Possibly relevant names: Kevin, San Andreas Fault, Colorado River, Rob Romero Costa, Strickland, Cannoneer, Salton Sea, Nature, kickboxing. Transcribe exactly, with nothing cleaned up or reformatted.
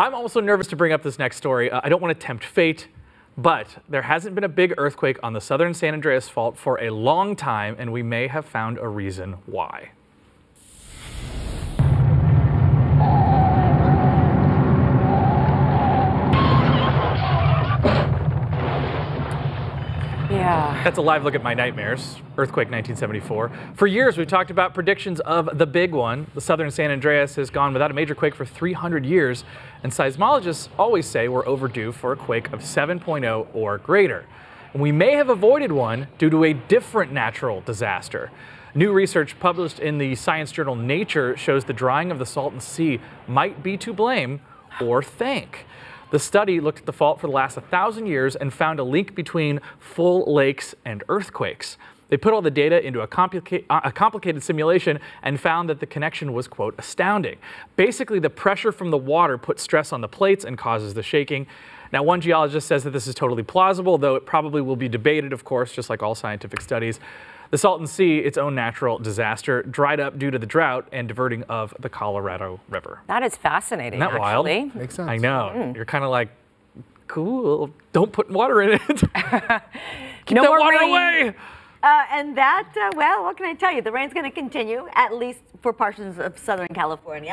I'm also nervous to bring up this next story. Uh, I don't want to tempt fate, but there hasn't been a big earthquake on the southern San Andreas Fault for a long time, and we may have found a reason why. Yeah. That's a live look at my nightmares, earthquake nineteen seventy-four. For years, we've talked about predictions of the big one. The southern San Andreas has gone without a major quake for three hundred years, and seismologists always say we're overdue for a quake of seven point oh or greater. And we may have avoided one due to a different natural disaster. New research published in the science journal Nature shows the drying of the Salton Sea might be to blame or thank. The study looked at the fault for the last one thousand years and found a link between full lakes and earthquakes. They put all the data into a, complica a complicated simulation and found that the connection was, quote, astounding. Basically, the pressure from the water puts stress on the plates and causes the shaking. Now, one geologist says that this is totally plausible, though it probably will be debated, of course, just like all scientific studies. The Salton Sea, its own natural disaster, dried up due to the drought and diverting of the Colorado River. That is fascinating, isn't that actually wild? Makes sense. I know. Mm. You're kind of like, cool, don't put water in it. Keep no that water rain. away. Uh, and that, uh, well, what can I tell you? The rain's going to continue, at least for portions of Southern California.